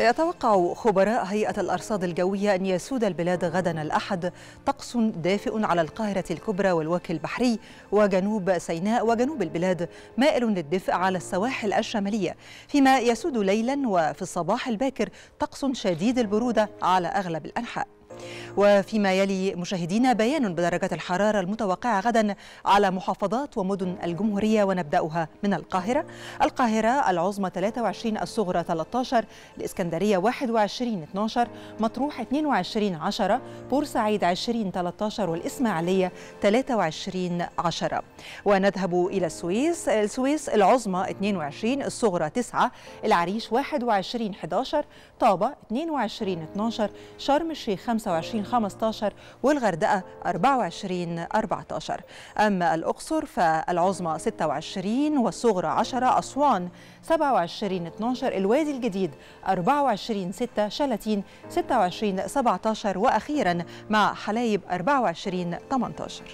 يتوقع خبراء هيئة الأرصاد الجوية أن يسود البلاد غدا الأحد طقس دافئ على القاهرة الكبرى والوكي البحري وجنوب سيناء وجنوب البلاد، مائل للدفء على السواحل الشمالية، فيما يسود ليلا وفي الصباح الباكر طقس شديد البرودة على أغلب الأنحاء. وفيما يلي مشاهدينا بيان بدرجات الحرارة المتوقعة غدا على محافظات ومدن الجمهورية، ونبدأها من القاهرة. القاهرة العظمى 23، الصغرى 13، الإسكندرية 21 12، مطروح 22 10، بورسعيد 20 13، والإسماعيلية 23 10. ونذهب إلى السويس. السويس العظمى 22، الصغرى 9، العريش 21 11، طابة 22 12، شرم الشيخ 25 15، والغردقة 24 14. أما الأقصر فالعظمى 26 والصغرى 10، أسوان 27 12، الوادي الجديد 24 6، شلاتين 26 17، وأخيرا مع حلايب 24 18.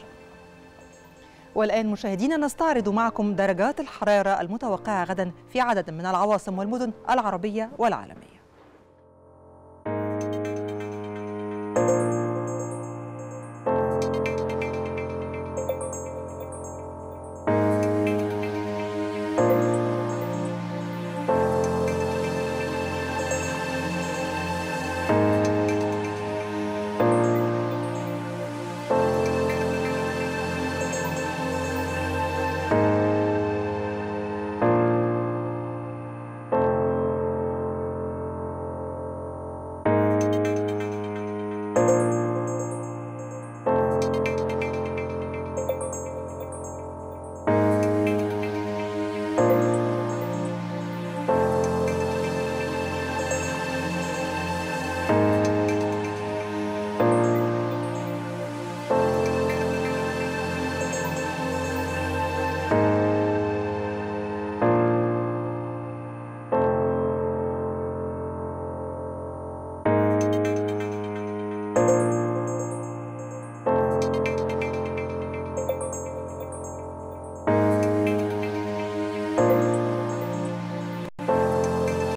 والآن مشاهدينا نستعرض معكم درجات الحرارة المتوقعة غدا في عدد من العواصم والمدن العربية والعالمية.